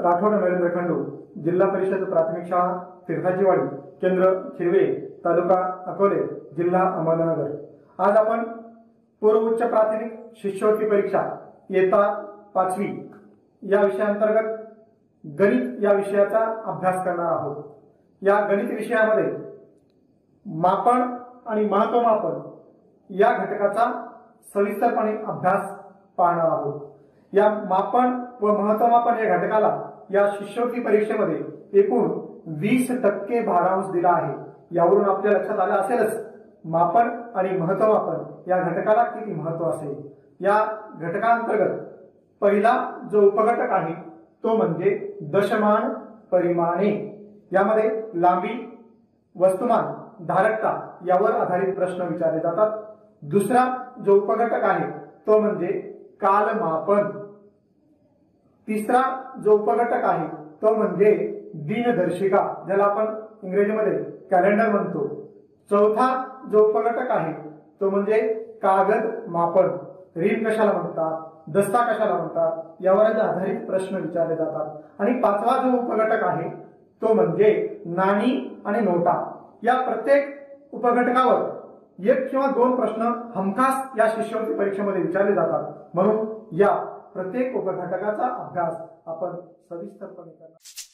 राठोड नरेंद्र खंडू, जिल्हा परिषद प्राथमिक शाळा तिर्थाचीवाडी, केंद्र खिरवे, तालुका अकोले, जिल्हा अहमदनगर। आज आपण पूर्व उच्च प्राथमिक शिष्यवृत्ती परीक्षा इयत्ता 5वी या विषयांतर्गत गणित या विषयाचा अभ्यास करणार आहोत। या गणित विषयामध्ये मापन आणि महत्वमापन या घटकाचा सविस्तरपणे अभ्यास पाहणार आहोत। या मापन व महत्वमापन या घटकाला या शिष्यवृत्ती परीक्षेमध्ये एकूण 20% भारांश दिला आहे। यावरून आपल्या लक्षात आलं असेलच मापन आणि महत्वमापन या घटकाला किती महत्व असेल। या घटकांतर्गत पहिला जो उपघटक आहे तो म्हणजे दशमान परिमाणे। यामध्ये लांबी, वस्तुमान, धारकता यावर आधारित प्रश्न विचारले जातात। दुसरा जो उपघटक आहे तो म्हणजे कालमापन। तिसरा जो उपघटक आहे तो म्हणजे दिनदर्शिका, ज्याला आपण इंग्रजीमध्ये कॅलेंडर म्हणतो। चौथा जो उपघटक आहे तो म्हणजे कागद मापन। रील कशाला म्हणतात, दस्ता कशाला म्हणतात यावर आधारित प्रश्न विचारले जातात। आणि पाचवा जो उपघटक आहे तो म्हणजे नाणी आणि नोटा। या प्रत्येक उपघटकावर एक किंवा दोन प्रश्न हमखास या शिष्यवृत्ती परीक्षेमध्ये विचारले जातात, म्हणून या प्रत्येक उपघटकाचा अभ्यास आपण सविस्तरपणे करणार।